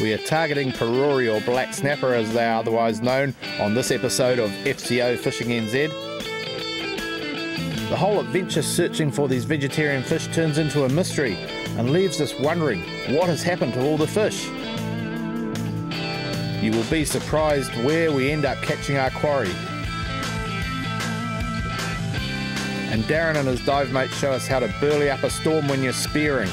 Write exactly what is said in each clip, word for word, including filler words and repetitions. We are targeting Karori, or black snapper as they are otherwise known, on this episode of F C O Fishing N Z. The whole adventure searching for these vegetarian fish turns into a mystery and leaves us wondering what has happened to all the fish. You will be surprised where we end up catching our quarry. And Darren and his dive mate show us how to burly up a storm when you're spearing.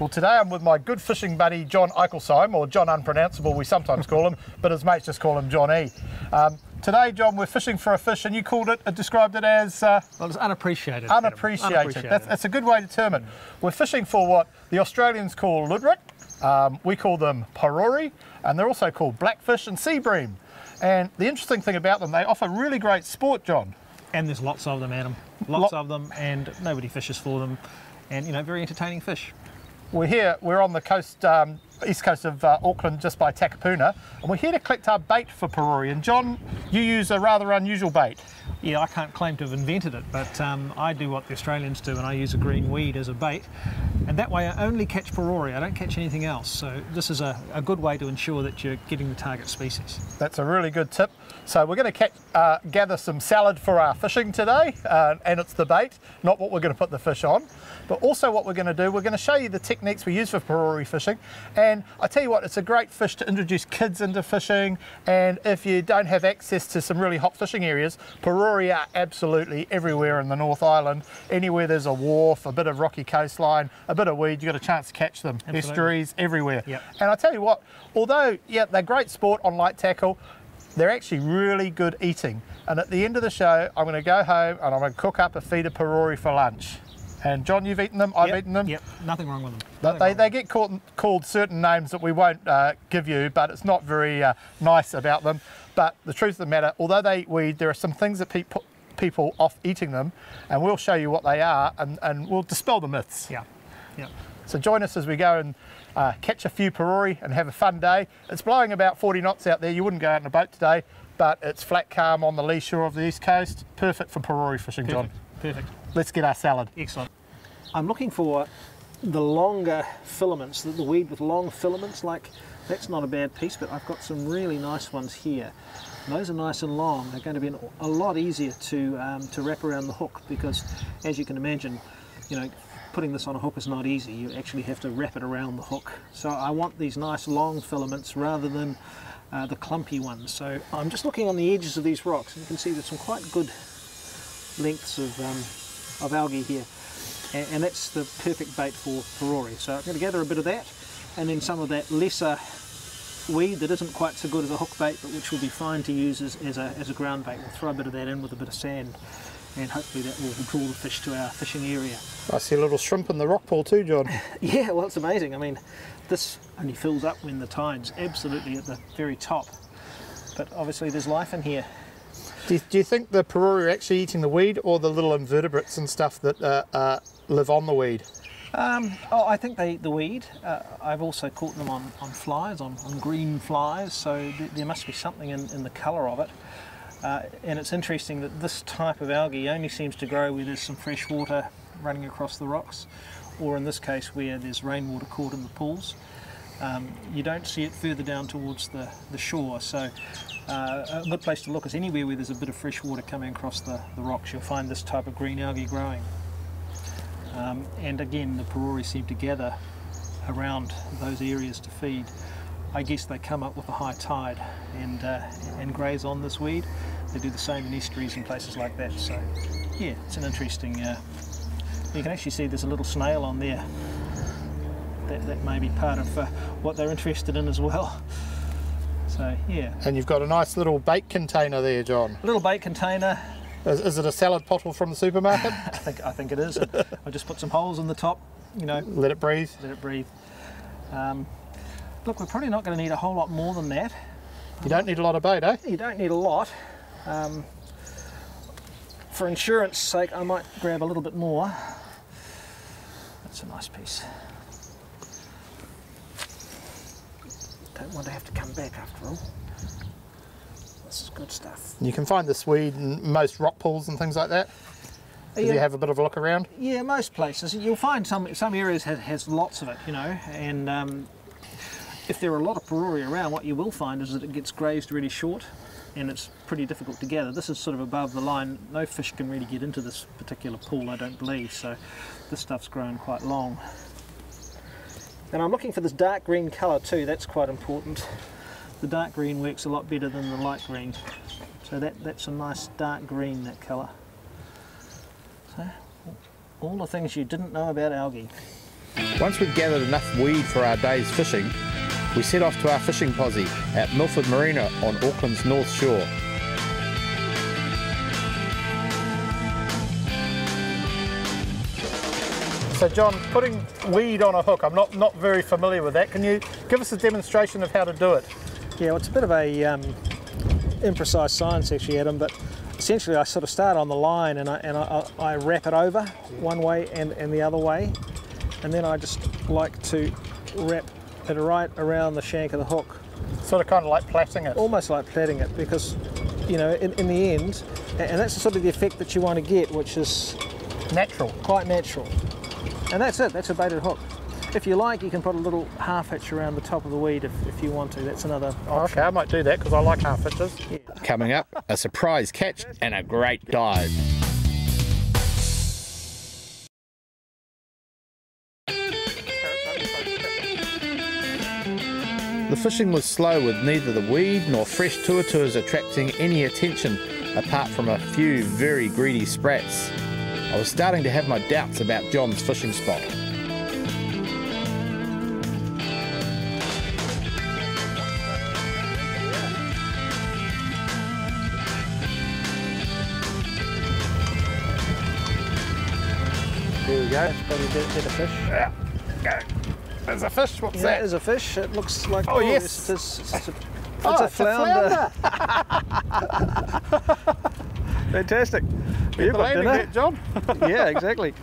Well, today I'm with my good fishing buddy John Eichelsheim, or John Unpronounceable we sometimes call him, but his mates just call him John E. Um, today, John, we're fishing for a fish, and you called it, uh, described it as... Uh, well, it's unappreciated. Unappreciated. unappreciated. That's, that's a good way to term it. We're fishing for what the Australians call ludwig, um, we call them Karori, and they're also called blackfish and sea bream. And the interesting thing about them, they offer really great sport, John. And there's lots of them, Adam. Lots Lot of them, and nobody fishes for them. And, you know, very entertaining fish. We're here, we're on the coast, um, east coast of uh, Auckland, just by Takapuna, and we're here to collect our bait for Karori. And John, you use a rather unusual bait. Yeah, I can't claim to have invented it, but um, I do what the Australians do, and I use a green weed as a bait. And that way I only catch Karori, I don't catch anything else. So this is a, a good way to ensure that you're getting the target species. That's a really good tip. So we're going to uh, gather some salad for our fishing today, uh, and it's the bait, not what we're going to put the fish on. But also what we're going to do, we're going to show you the techniques we use for Karori fishing. And I tell you what, it's a great fish to introduce kids into fishing. And if you don't have access to some really hot fishing areas, Karori are absolutely everywhere in the North Island. Anywhere there's a wharf, a bit of rocky coastline, a bit of weed, you've got a chance to catch them. Absolutely. Estuaries, everywhere. Yep. And I tell you what, although, yeah, they're great sport on light tackle, they're actually really good eating. And at the end of the show, I'm going to go home and I'm going to cook up a feed of Karori for lunch. And John, you've eaten them, I've yep, eaten them. Yep, nothing wrong with them. Nothing they, they get called, called certain names that we won't uh, give you, but it's not very uh, nice about them. But the truth of the matter, although they eat weed, there are some things that pe people off eating them, and we'll show you what they are, and, and we'll dispel the myths. Yeah, yeah. So join us as we go and uh, catch a few Karori and have a fun day. It's blowing about forty knots out there. You wouldn't go out in a boat today, but it's flat calm on the lee shore of the east coast. Perfect for Karori fishing, John. Perfect. Let's get our salad. Excellent. I'm looking for the longer filaments, the weed with long filaments, like that's not a bad piece, but I've got some really nice ones here. And those are nice and long. They're going to be a lot easier to, um, to wrap around the hook because, as you can imagine, you know, putting this on a hook is not easy. You actually have to wrap it around the hook. So I want these nice long filaments rather than uh, the clumpy ones. So I'm just looking on the edges of these rocks, and you can see there's some quite good lengths of, um, of algae here, and, and that's the perfect bait for Karori. So I'm going to gather a bit of that, and then some of that lesser weed that isn't quite so good as a hook bait, but which will be fine to use as, as, a, as a ground bait. We'll throw a bit of that in with a bit of sand, and hopefully that will draw the fish to our fishing area. I see a little shrimp in the rock pool too, John. Yeah, well, it's amazing. I mean, this only fills up when the tide's absolutely at the very top, but obviously there's life in here. Do you, do you think the Karori are actually eating the weed, or the little invertebrates and stuff that uh, uh, live on the weed? Um, oh, I think they eat the weed. Uh, I've also caught them on, on flies, on, on green flies, so th there must be something in, in the colour of it. Uh, and it's interesting that this type of algae only seems to grow where there's some fresh water running across the rocks, or in this case where there's rainwater caught in the pools. Um, you don't see it further down towards the, the shore, so uh, a good place to look is anywhere where there's a bit of fresh water coming across the, the rocks. You'll find this type of green algae growing. Um, and again, the Karori seem to gather around those areas to feed. I guess they come up with a high tide and, uh, and graze on this weed. They do the same in estuaries and places like that, so yeah, it's an interesting... Uh, you can actually see there's a little snail on there. That, that may be part of uh, what they're interested in as well. So, yeah. And you've got a nice little bait container there, John. A little bait container. Is, is it a salad bottle from the supermarket? I think I think it is. I just put some holes in the top, you know. Let it breathe. Let it breathe. Um, look, we're probably not going to need a whole lot more than that. You don't need a lot of bait, eh? You don't need a lot. Um, for insurance sake, I might grab a little bit more. That's a nice piece. Don't want to have to come back after all. This is good stuff. You can find this weed in most rock pools and things like that? Did yeah. you have a bit of a look around? Yeah, most places. You'll find some some areas has, has lots of it, you know, and um, if there are a lot of pyrrhoria around, what you will find is that it gets grazed really short and it's pretty difficult to gather. This is sort of above the line. No fish can really get into this particular pool, I don't believe, so this stuff's grown quite long. And I'm looking for this dark green colour too, that's quite important. The dark green works a lot better than the light green. So that, that's a nice dark green, that colour. So, all the things you didn't know about algae. Once we'd gathered enough weed for our day's fishing, we set off to our fishing posse at Milford Marina on Auckland's North Shore. So John, putting weed on a hook, I'm not, not very familiar with that. Can you give us a demonstration of how to do it? Yeah, well, it's a bit of a um, imprecise science actually, Adam, but essentially I sort of start on the line and I, and I, I wrap it over one way and, and the other way, and then I just like to wrap it right around the shank of the hook. Sort of kind of like plaiting it? Almost like plaiting it, because, you know, in, in the end, and that's sort of the effect that you want to get, which is... Natural. Quite natural. And that's it, that's a baited hook. If you like, you can put a little half hitch around the top of the weed if, if you want to. That's another option. Oh, okay, I might do that because I like half hitches. Yeah. Coming up, a surprise catch and a great dive. The fishing was slow, with neither the weed nor fresh tuatuas attracting any attention apart from a few very greedy sprats. I was starting to have my doubts about John's fishing spot. There we go. That's probably did a fish. Yeah, go. There's a fish. What's yeah, that? There's a fish. It looks like. Oh, oh yes. It's, it's, it's a, it's oh, a it's flounder. A flounder. Fantastic. You've got dinner, that, John. Yeah, exactly.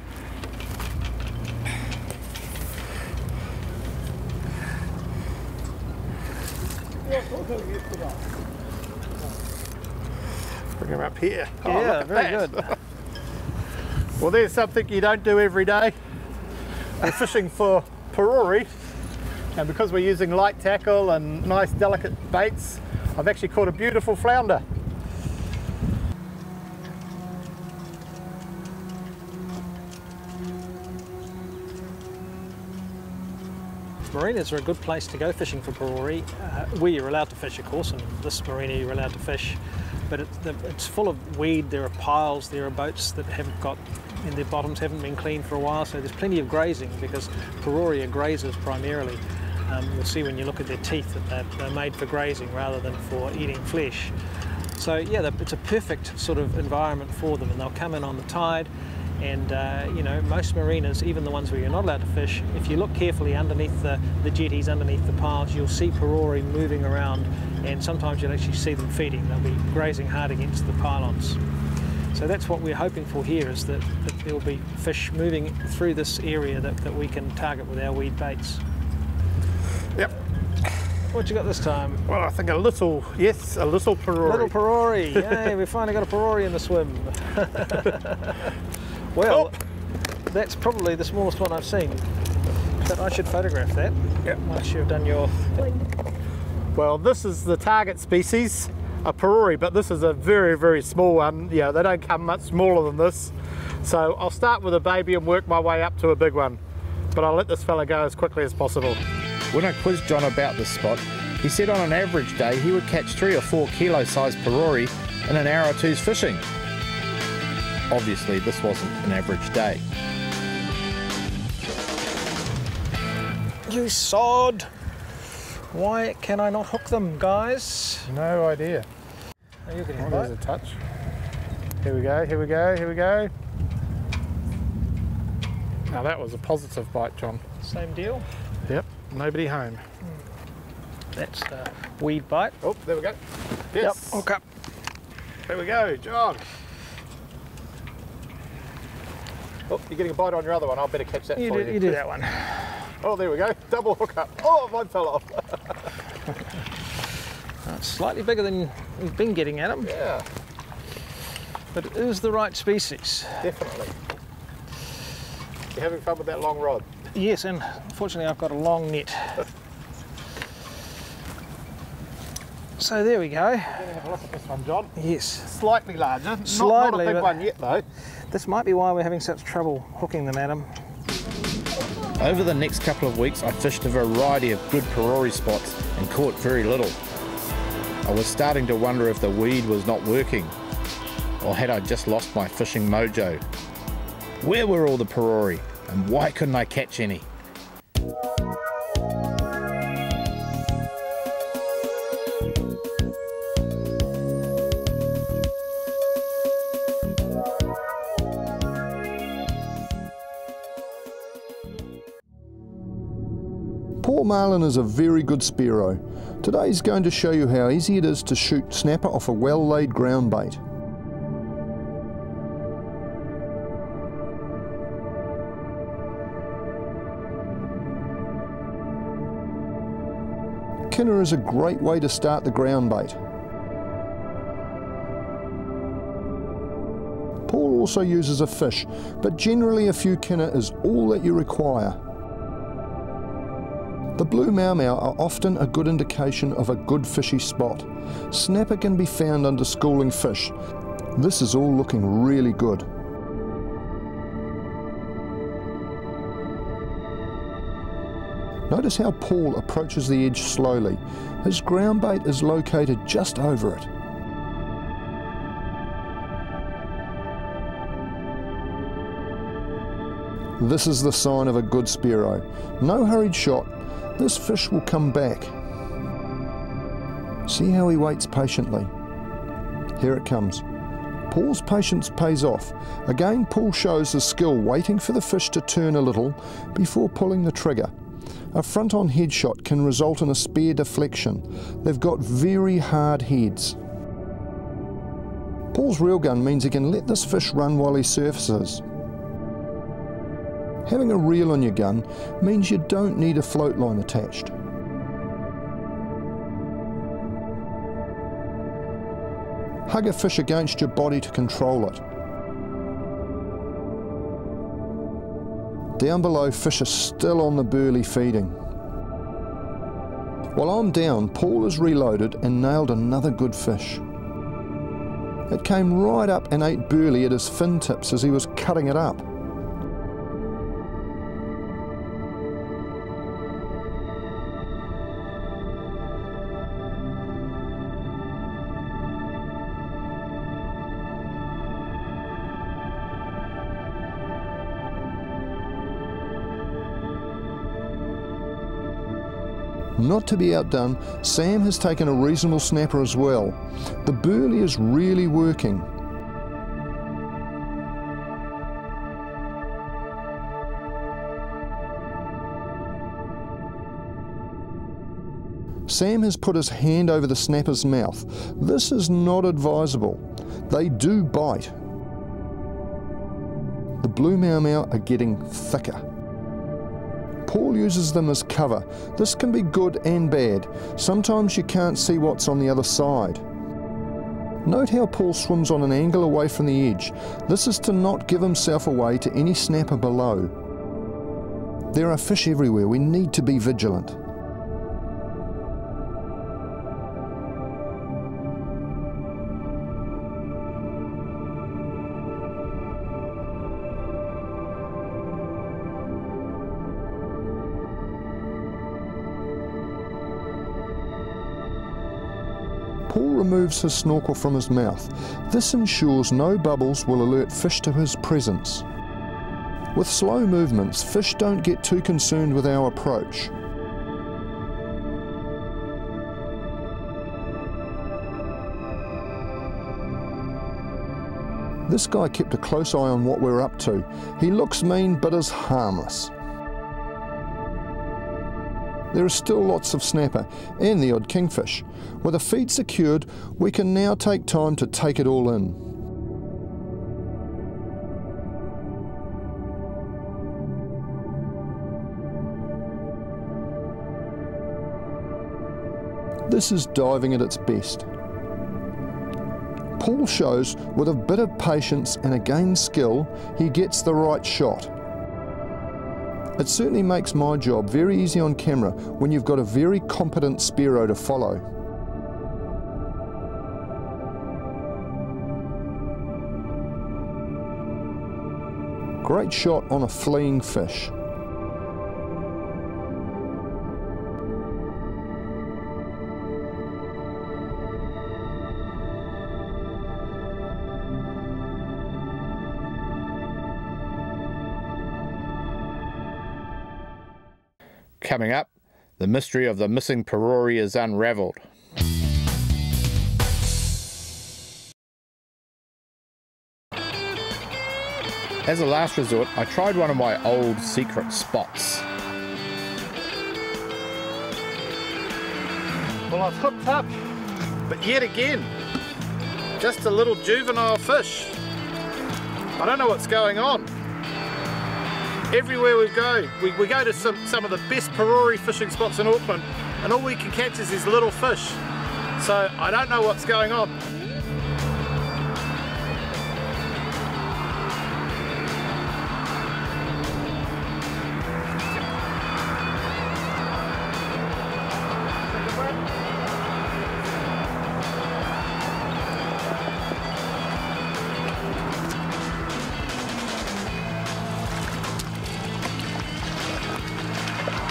Bring him up here. Oh, yeah, look at very that. Good. Well, there's something you don't do every day. We're fishing for pyrrhoria, and because we're using light tackle and nice delicate baits, I've actually caught a beautiful flounder. Marinas are a good place to go fishing for pyrrhoria. Uh, where you're allowed to fish, of course, and this marina you're allowed to fish, but it, it's full of weed. There are piles, there are boats that haven't got, and their bottoms haven't been cleaned for a while, so there's plenty of grazing because pyrrhoria grazes primarily. Um, you'll see when you look at their teeth that they're, they're made for grazing rather than for eating flesh. So yeah, it's a perfect sort of environment for them, and they'll come in on the tide, and uh, you know, most marinas, even the ones where you're not allowed to fish, if you look carefully underneath the, the jetties, underneath the piles, you'll see pyrrhoria moving around, and sometimes you'll actually see them feeding. They'll be grazing hard against the pylons. So that's what we're hoping for here, is that, that there will be fish moving through this area that, that we can target with our weed baits. Yep. What you got this time? Well, I think a little, yes, a little pyrrhoria. Little pyrrhoria, yay, we finally got a pyrrhoria in the swim. Well, oh. That's probably the smallest one I've seen, but I should photograph that yep. once you've done your thing. Well, this is the target species, a pyrrhoria, but this is a very, very small one. Yeah, they don't come much smaller than this. So I'll start with a baby and work my way up to a big one, but I'll let this fella go as quickly as possible. When I quizzed John about this spot, he said on an average day he would catch three or four kilo sized pyrrhoria in an hour or two's fishing. Obviously, this wasn't an average day. You sod! Why can I not hook them, guys? No idea. Oh, you're getting oh, there's a touch. Here we go, here we go, here we go. Now that was a positive bite, John. Same deal? Yep, nobody home. Mm. That's the weed bite. Oh, there we go. Yes. Yep, hook up. There we go, John. Oh, you're getting a bite on your other one. I'll better catch that you for do, you. You do that one. Oh, there we go. Double hookup. Oh, mine fell off. That's slightly bigger than we've been getting, Adam. Yeah. But it is the right species. Definitely. You're having fun with that long rod. Yes, and fortunately I've got a long net. So there we go. We're going to have a look at this one, John. Yes. Slightly larger. Slightly, not, not a big one yet, though. This might be why we're having such trouble hooking them at them. Over the next couple of weeks, I fished a variety of good pyrori spots and caught very little. I was starting to wonder if the weed was not working, or had I just lost my fishing mojo. Where were all the pyrori, and why couldn't I catch any? Port Marlin is a very good spiro. Today's going to show you how easy it is to shoot snapper off a well-laid ground bait. Kinner is a great way to start the ground bait. Paul also uses a fish, but generally a few kinner is all that you require. The blue mau-mau are often a good indication of a good fishy spot. Snapper can be found under schooling fish. This is all looking really good. Notice how Paul approaches the edge slowly. His ground bait is located just over it. This is the sign of a good spiro. No hurried shot. This fish will come back. See how he waits patiently. Here it comes. Paul's patience pays off. Again, Paul shows his skill waiting for the fish to turn a little before pulling the trigger. A front-on headshot can result in a spare deflection. They've got very hard heads. Paul's reelgun means he can let this fish run while he surfaces. Having a reel on your gun means you don't need a float line attached. Hug a fish against your body to control it. Down below, fish are still on the burley feeding. While I'm down, Paul has reloaded and nailed another good fish. It came right up and ate burley at his fin tips as he was cutting it up. Not to be outdone, Sam has taken a reasonable snapper as well. The burley is really working. Sam has put his hand over the snapper's mouth. This is not advisable. They do bite. The blue mau-mau are getting thicker. Paul uses them as cover. This can be good and bad. Sometimes you can't see what's on the other side. Note how Paul swims on an angle away from the edge. This is to not give himself away to any snapper below. There are fish everywhere. We need to be vigilant. Paul removes his snorkel from his mouth. This ensures no bubbles will alert fish to his presence. With slow movements, fish don't get too concerned with our approach. This guy kept a close eye on what we're up to. He looks mean but is harmless. There are still lots of snapper and the odd kingfish. With a feed secured, we can now take time to take it all in. This is diving at its best. Paul shows with a bit of patience and again skill, he gets the right shot. It certainly makes my job very easy on camera when you've got a very competent Spiro to follow. Great shot on a fleeing fish. Coming up, the mystery of the missing Pyrori is unravelled. As a last resort, I tried one of my old secret spots. Well, I've hooked up, but yet again, just a little juvenile fish. I don't know what's going on. Everywhere we go, we, we go to some, some of the best Pyrori fishing spots in Auckland, and all we can catch is these little fish. So I don't know what's going on.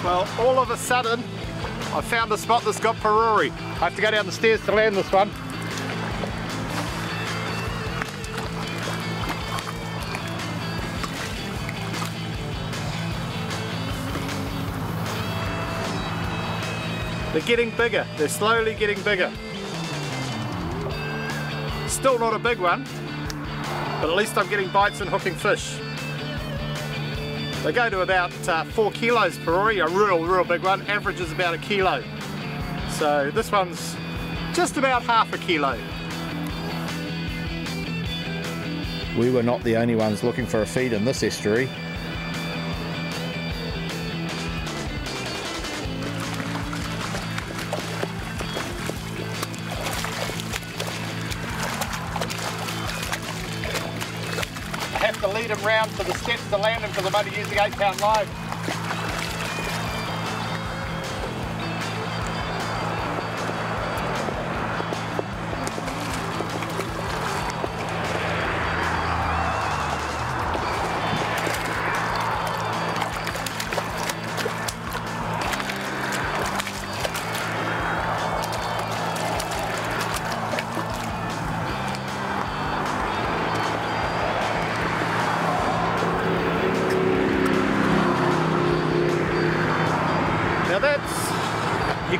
Well, all of a sudden, I found the spot that's got Pyrori. I have to go down the stairs to land this one. They're getting bigger. They're slowly getting bigger. Still not a big one, but at least I'm getting bites and hooking fish. They go to about uh, four kilos Pyrori, a real, real big one. Average is about a kilo. So this one's just about half a kilo. We were not the only ones looking for a feed in this estuary. Round to the steps to land them because I'm only using eight pound line.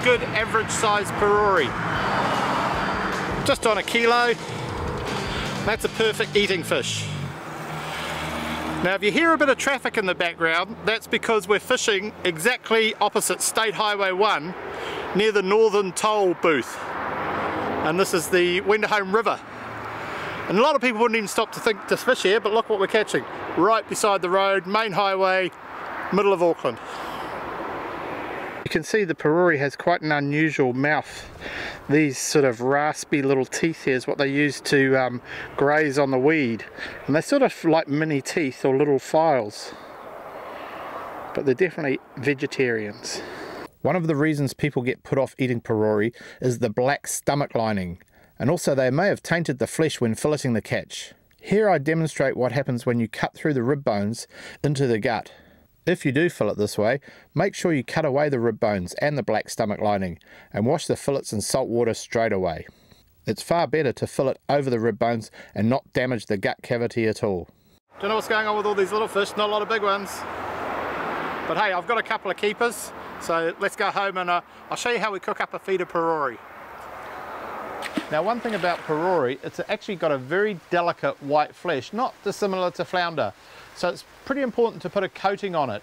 Good average size Pyrori, just on a kilo. That's a perfect eating fish. Now if you hear a bit of traffic in the background, that's because we're fishing exactly opposite State Highway one near the Northern Toll booth, and this is the Wenderholm River, and a lot of people wouldn't even stop to think to fish here, but look what we're catching right beside the road, main highway, middle of Auckland. You can see the Pyrori has quite an unusual mouth. These sort of raspy little teeth here is what they use to um, graze on the weed, and they're sort of like mini teeth or little files, but they're definitely vegetarians. One of the reasons people get put off eating Pyrori is the black stomach lining, and also they may have tainted the flesh when filleting the catch. Here I demonstrate what happens when you cut through the rib bones into the gut. If you do fillet this way, make sure you cut away the rib bones and the black stomach lining and wash the fillets in salt water straight away. It's far better to fillet over the rib bones and not damage the gut cavity at all. Don't know what's going on with all these little fish, not a lot of big ones. But hey, I've got a couple of keepers, so let's go home and uh, I'll show you how we cook up a feed of Pyrori. Now one thing about Pyrori, it's actually got a very delicate white flesh, not dissimilar to flounder. So it's pretty important to put a coating on it.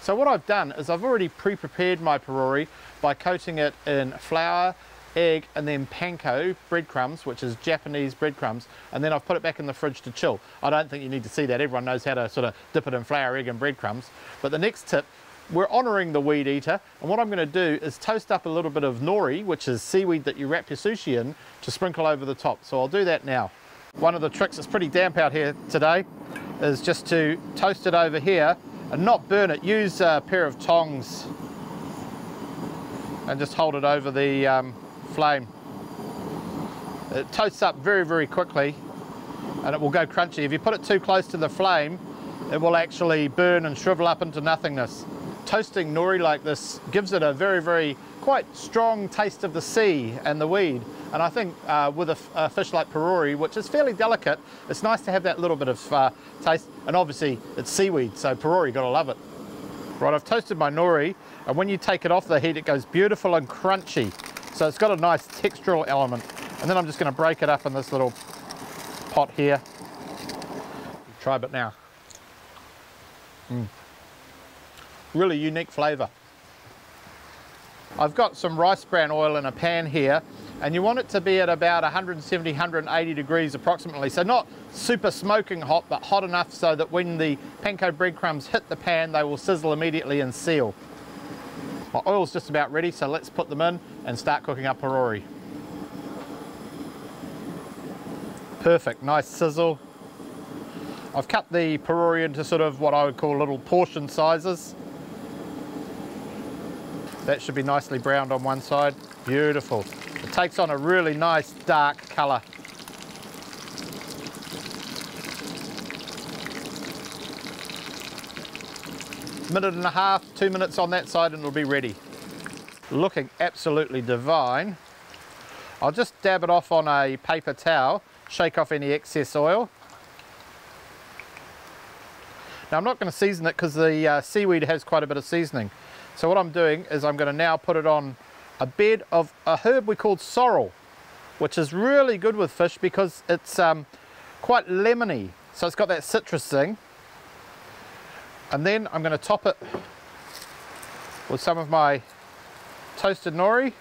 So what I've done is I've already pre-prepared my Pyrori by coating it in flour, egg, and then panko breadcrumbs, which is Japanese breadcrumbs, and then I've put it back in the fridge to chill. I don't think you need to see that, everyone knows how to sort of dip it in flour, egg, and breadcrumbs. But the next tip we're honouring the weed eater, and what I'm going to do is toast up a little bit of nori, which is seaweed that you wrap your sushi in, to sprinkle over the top. So I'll do that now. One of the tricks, it's pretty damp out here today, is just to toast it over here and not burn it. Use a pair of tongs and just hold it over the um, flame. It toasts up very, very quickly and it will go crunchy. If you put it too close to the flame, it will actually burn and shrivel up into nothingness. Toasting nori like this gives it a very, very quite strong taste of the sea and the weed. And I think uh, with a, a fish like pyrori, which is fairly delicate, it's nice to have that little bit of uh, taste. And obviously it's seaweed, so pyrori, gotta love it. Right, I've toasted my nori, and when you take it off the heat, it goes beautiful and crunchy. So it's got a nice textural element. And then I'm just gonna break it up in this little pot here. Try a bit now. Mm. Really unique flavour. I've got some rice bran oil in a pan here, and you want it to be at about one seventy, one eighty degrees approximately. So not super smoking hot, but hot enough so that when the panko breadcrumbs hit the pan, they will sizzle immediately and seal. My oil's just about ready, so let's put them in and start cooking up pyrori. Perfect, nice sizzle. I've cut the pyrori into sort of what I would call little portion sizes. That should be nicely browned on one side. Beautiful. It takes on a really nice dark colour. Minute and a half, two minutes on that side and it'll be ready. Looking absolutely divine. I'll just dab it off on a paper towel, shake off any excess oil. Now I'm not going to season it because the uh, seaweed has quite a bit of seasoning. So what I'm doing is I'm going to now put it on a bed of a herb we called sorrel, which is really good with fish because it's um, quite lemony. So it's got that citrus thing. And then I'm going to top it with some of my toasted nori.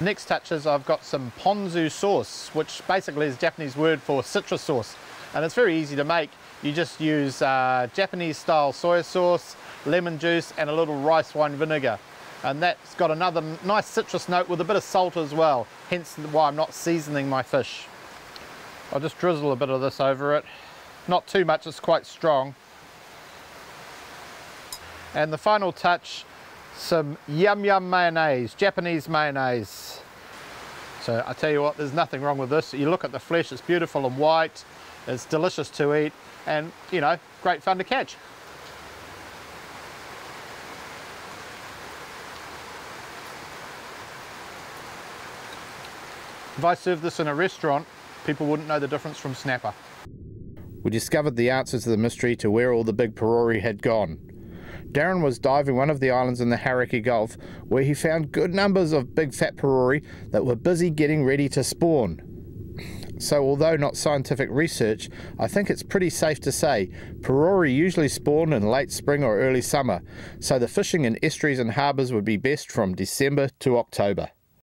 Next touch is I've got some ponzu sauce, which basically is a Japanese word for citrus sauce. And it's very easy to make. You just use uh, Japanese style soy sauce, lemon juice and a little rice wine vinegar, and that's got another nice citrus note with a bit of salt as well, hence why I'm not seasoning my fish. I'll just drizzle a bit of this over it, not too much, it's quite strong. And the final touch, some yum yum mayonnaise, Japanese mayonnaise. So I tell you what, there's nothing wrong with this. You look at the flesh, it's beautiful and white, it's delicious to eat and, you know, great fun to catch. If I served this in a restaurant, people wouldn't know the difference from snapper. We discovered the answers to the mystery to where all the big pyrori had gone. Darren was diving one of the islands in the Haraki Gulf, where he found good numbers of big fat pyrori that were busy getting ready to spawn. So although not scientific research, I think it's pretty safe to say pyrori usually spawn in late spring or early summer, so the fishing in estuaries and harbours would be best from December to October.